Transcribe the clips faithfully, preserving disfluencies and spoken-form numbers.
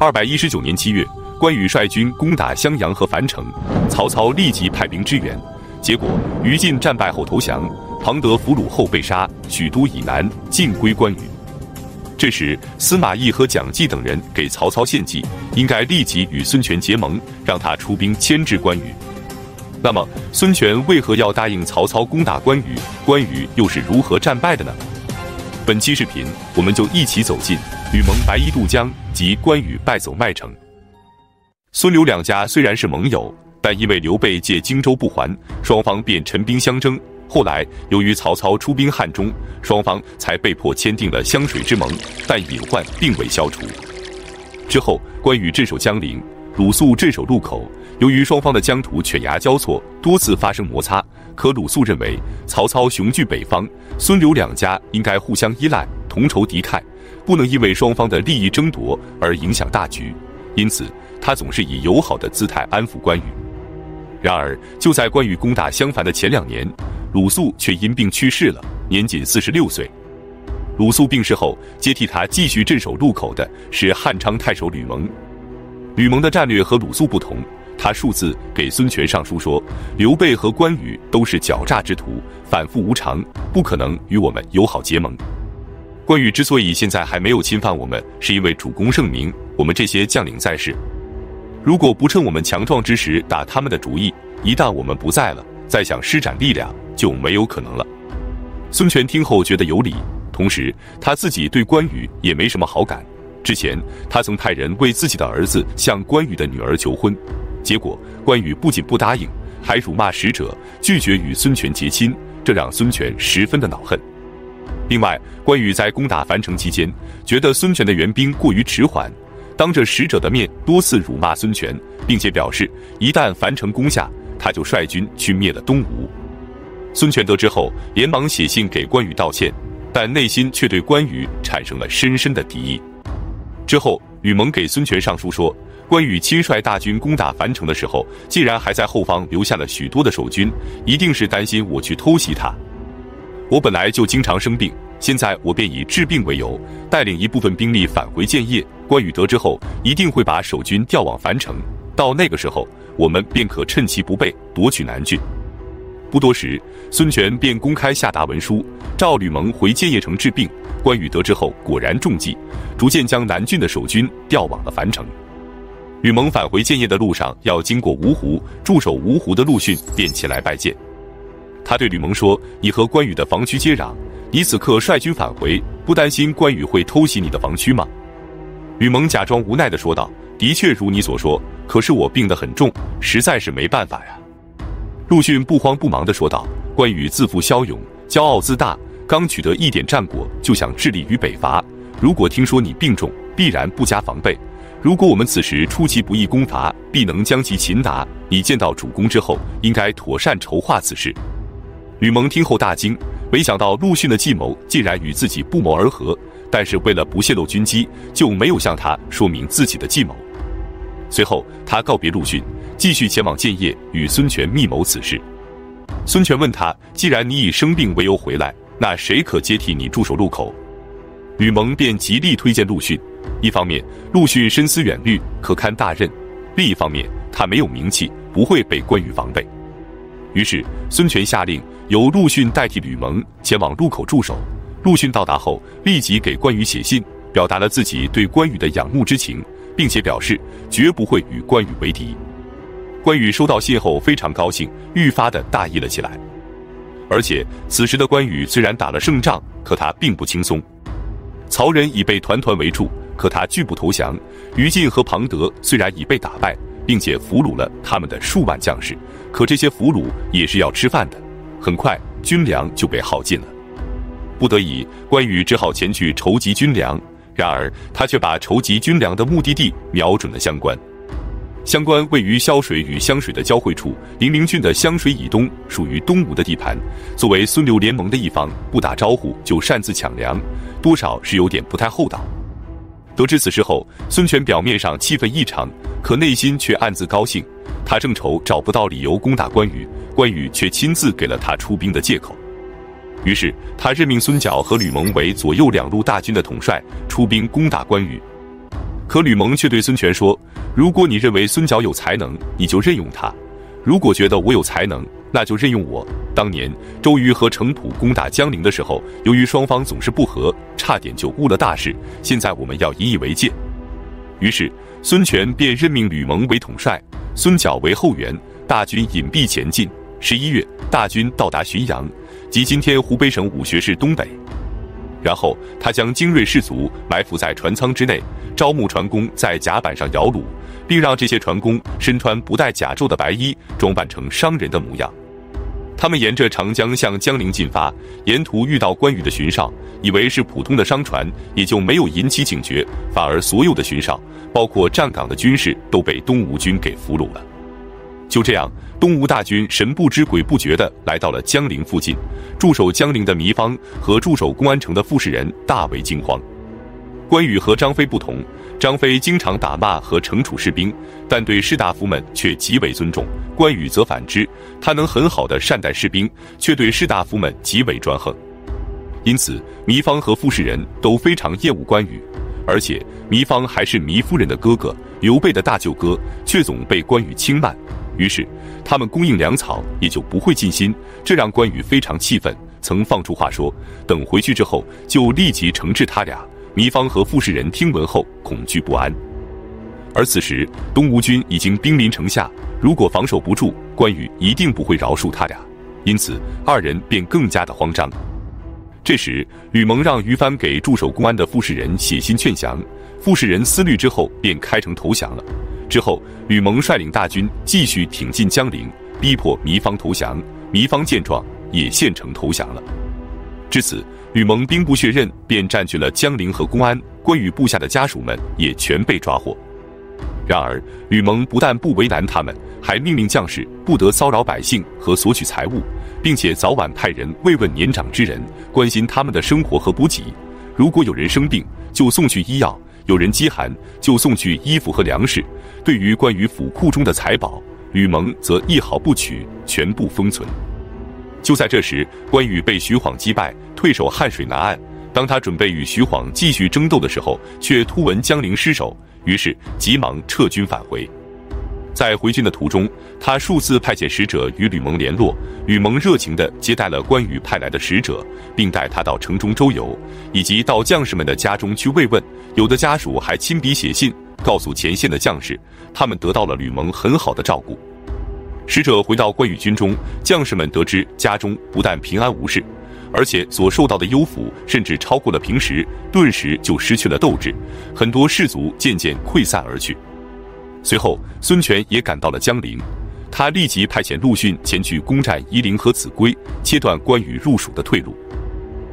二百一十九年七月，关羽率军攻打襄阳和樊城，曹操立即派兵支援，结果于禁战败后投降，庞德俘虏后被杀，许都以南尽归关羽。这时，司马懿和蒋济等人给曹操献计，应该立即与孙权结盟，让他出兵牵制关羽。那么，孙权为何要答应曹操攻打关羽？关羽又是如何战败的呢？本期视频，我们就一起走进吕蒙白衣渡江及关羽败走麦城。孙刘两家虽然是盟友，但因为刘备借荆州不还，双方便陈兵相争。后来由于曹操出兵汉中，双方才被迫签订了湘水之盟，但隐患并未消除。之后，关羽镇守江陵，鲁肃镇守路口。由于双方的疆土犬牙交错，多次发生摩擦。可鲁肃认为曹操雄踞北方，孙刘两家应该互相依赖，同仇敌忾，不能因为双方的利益争夺而影响大局。因此，他总是以友好的姿态安抚关羽。然而，就在关羽攻打襄樊的前两年，鲁肃却因病去世了，年仅四十六岁。鲁肃病逝后，接替他继续镇守路口的是汉昌太守吕蒙。吕蒙的战略和鲁肃不同。他数次给孙权上书说，刘备和关羽都是狡诈之徒，反复无常，不可能与我们友好结盟。关羽之所以现在还没有侵犯我们，是因为主公圣明，我们这些将领在世，如果不趁我们强壮之时打他们的主意，一旦我们不在了，再想施展力量就没有可能了。孙权听后觉得有理，同时他自己对关羽也没什么好感。之前他曾派人为自己的儿子向关羽的女儿求婚，结果关羽不仅不答应，还辱骂使者，拒绝与孙权结亲，这让孙权十分的恼恨。另外，关羽在攻打樊城期间，觉得孙权的援兵过于迟缓，当着使者的面多次辱骂孙权，并且表示一旦樊城攻下，他就率军去灭了东吴。孙权得知后，连忙写信给关羽道歉，但内心却对关羽产生了深深的敌意。之后，吕蒙给孙权上书说，关羽亲率大军攻打樊城的时候，既然还在后方留下了许多的守军，一定是担心我去偷袭他。我本来就经常生病，现在我便以治病为由，带领一部分兵力返回建业。关羽得知后，一定会把守军调往樊城，到那个时候，我们便可趁其不备，夺取南郡。不多时，孙权便公开下达文书，召吕蒙回建业城治病。关羽得知后，果然中计，逐渐将南郡的守军调往了樊城。吕蒙返回建业的路上要经过芜湖，驻守芜湖的陆逊便前来拜见。他对吕蒙说，你和关羽的防区接壤，你此刻率军返回，不担心关羽会偷袭你的防区吗？吕蒙假装无奈地说道，的确如你所说，可是我病得很重，实在是没办法呀。陆逊不慌不忙地说道，关羽自负骁勇，骄傲自大，刚取得一点战果就想致力于北伐，如果听说你病重，必然不加防备，如果我们此时出其不意攻伐，必能将其擒拿，你见到主公之后，应该妥善筹划此事。吕蒙听后大惊，没想到陆逊的计谋竟然与自己不谋而合，但是为了不泄露军机，就没有向他说明自己的计谋。随后他告别陆逊，继续前往建业与孙权密谋此事。孙权问他，既然你以生病为由回来，那谁可接替你驻守路口？吕蒙便极力推荐陆逊，一方面陆逊深思远虑，可堪大任，另一方面他没有名气，不会被关羽防备。于是孙权下令由陆逊代替吕蒙前往路口驻守。陆逊到达后，立即给关羽写信，表达了自己对关羽的仰慕之情，并且表示绝不会与关羽为敌。关羽收到信后非常高兴，愈发的大意了起来。而且此时的关羽虽然打了胜仗，可他并不轻松。曹仁已被团团围住，可他拒不投降。于禁和庞德虽然已被打败，并且俘虏了他们的数万将士，可这些俘虏也是要吃饭的，很快军粮就被耗尽了。不得已，关羽只好前去筹集军粮，然而他却把筹集军粮的目的地瞄准了襄关。襄关位于萧水与湘水的交汇处，零陵郡的湘水以东属于东吴的地盘。作为孙刘联盟的一方，不打招呼就擅自抢粮，多少是有点不太厚道。得知此事后，孙权表面上气愤异常，可内心却暗自高兴。他正愁找不到理由攻打关羽，关羽却亲自给了他出兵的借口。于是他任命孙皎和吕蒙为左右两路大军的统帅，出兵攻打关羽。可吕蒙却对孙权说：“如果你认为孙角有才能，你就任用他；如果觉得我有才能，那就任用我。”当年周瑜和程普攻打江陵的时候，由于双方总是不和，差点就误了大事。现在我们要引以为戒。于是孙权便任命吕蒙为统帅，孙角为后援，大军隐蔽前进。十一月，大军到达浔阳，即今天湖北省武穴市东北。然后他将精锐士卒埋伏在船舱之内，招募船工在甲板上摇橹，并让这些船工身穿不带甲胄的白衣，装扮成商人的模样。他们沿着长江向江陵进发，沿途遇到关羽的巡哨，以为是普通的商船，也就没有引起警觉，反而所有的巡哨，包括站岗的军士，都被东吴军给俘虏了。就这样，东吴大军神不知鬼不觉地来到了江陵附近，驻守江陵的糜芳和驻守公安城的傅士仁大为惊慌。关羽和张飞不同，张飞经常打骂和惩处士兵，但对士大夫们却极为尊重；关羽则反之，他能很好地善待士兵，却对士大夫们极为专横。因此，糜芳和傅士仁都非常厌恶关羽，而且糜芳还是糜夫人的哥哥，刘备的大舅哥，却总被关羽轻慢。于是他们供应粮草也就不会尽心，这让关羽非常气愤，曾放出话说等回去之后就立即惩治他俩。糜芳和傅士仁听闻后恐惧不安，而此时东吴军已经兵临城下，如果防守不住，关羽一定不会饶恕他俩，因此二人便更加的慌张。这时吕蒙让于翻给驻守公安的傅士仁写信劝降，傅士仁思虑之后便开城投降了。之后，吕蒙率领大军继续挺进江陵，逼迫糜芳投降。糜芳见状，也献城投降了。至此，吕蒙兵不血刃，便占据了江陵和公安。关羽部下的家属们也全被抓获。然而，吕蒙不但不为难他们，还命令将士不得骚扰百姓和索取财物，并且早晚派人慰问年长之人，关心他们的生活和补给。如果有人生病，就送去医药。有人饥寒，就送去衣服和粮食。对于关于府库中的财宝，吕蒙则一毫不取，全部封存。就在这时，关羽被徐晃击败，退守汉水南岸。当他准备与徐晃继续争斗的时候，却突闻江陵失守，于是急忙撤军返回。在回军的途中，他数次派遣使者与吕蒙联络，吕蒙热情地接待了关羽派来的使者，并带他到城中周游，以及到将士们的家中去慰问。有的家属还亲笔写信告诉前线的将士，他们得到了吕蒙很好的照顾。使者回到关羽军中，将士们得知家中不但平安无事，而且所受到的优抚甚至超过了平时，顿时就失去了斗志，很多士卒渐渐溃散而去。随后孙权也赶到了江陵，他立即派遣陆逊前去攻占夷陵和秭归，切断关羽入蜀的退路。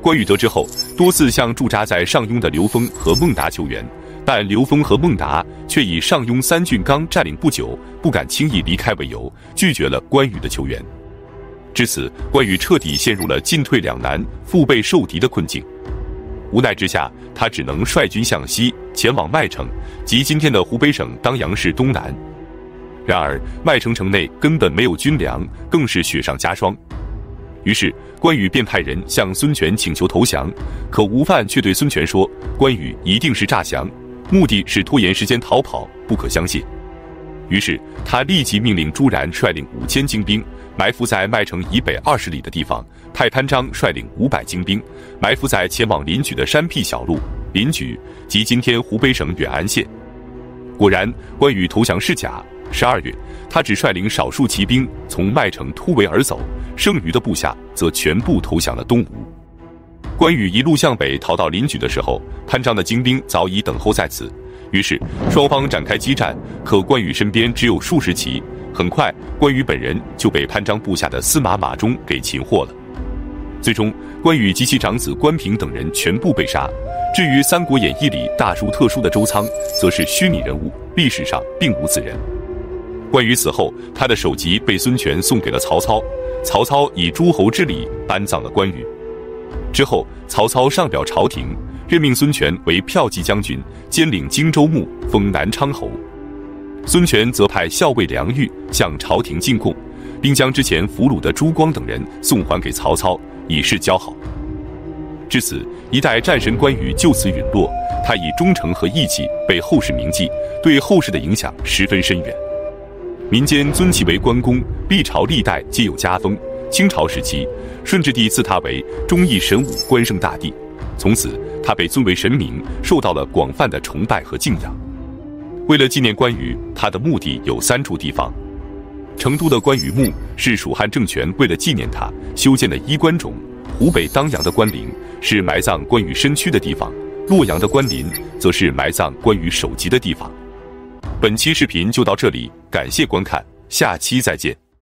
关羽得知后，多次向驻扎在上庸的刘封和孟达求援，但刘封和孟达却以上庸三郡刚占领不久，不敢轻易离开为由，拒绝了关羽的求援。至此，关羽彻底陷入了进退两难、腹背受敌的困境。无奈之下，他只能率军向西前往麦城，即今天的湖北省当阳市东南。然而麦城城内根本没有军粮，更是雪上加霜。于是关羽便派人向孙权请求投降，可吴范却对孙权说，关羽一定是诈降，目的是拖延时间逃跑，不可相信。于是他立即命令朱然率领五千精兵埋伏在麦城以北二十里的地方，派潘璋率领五百精兵埋伏在前往临掬的山僻小路。临掬即今天湖北省远安县。果然关羽投降是假。十二月，他只率领少数骑兵从麦城突围而走，剩余的部下则全部投降了东吴。关羽一路向北逃到临掬的时候，潘璋的精兵早已等候在此，于是双方展开激战，可关羽身边只有数十骑，很快关羽本人就被潘璋部下的司马马忠给擒获了。最终关羽及其长子关平等人全部被杀。至于《三国演义》里大书特书的周仓则是虚拟人物，历史上并无此人。关羽死后，他的首级被孙权送给了曹操，曹操以诸侯之礼安葬了关羽。之后曹操上表朝廷，任命孙权为骠骑将军，兼领荆州牧，封南昌侯。孙权则派校尉梁玉向朝廷进贡，并将之前俘虏的朱光等人送还给曹操，以示交好。至此，一代战神关羽就此陨落。他以忠诚和义气被后世铭记，对后世的影响十分深远。民间尊其为关公，历朝历代皆有加封。清朝时期，顺治帝赐他为忠义神武关圣大帝，从此他被尊为神明，受到了广泛的崇拜和敬仰。为了纪念关羽，他的墓地有三处地方。 成都的关羽墓是蜀汉政权为了纪念他修建的衣冠冢，湖北当阳的关陵是埋葬关羽身躯的地方，洛阳的关林则是埋葬关羽首级的地方。本期视频就到这里，感谢观看，下期再见。